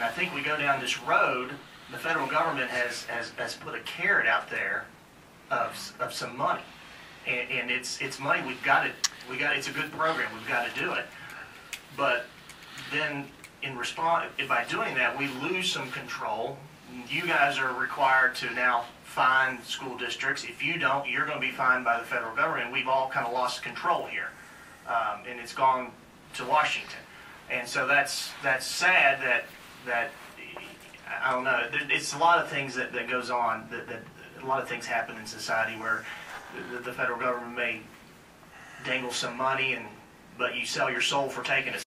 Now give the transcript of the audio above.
And I think we go down this road, the federal government has put a carrot out there of some money. And it's money we got it's a good program, we've got to do it. But then in response, by doing that, we lose some control. You guys are required to now fine school districts. If you don't, you're going to be fined by the federal government. We've all kind of lost control here, and it's gone to Washington. And so that's sad. That I don't know. It's a lot of things that goes on. That a lot of things happen in society where the federal government may dangle some money, but you sell your soul for taking it.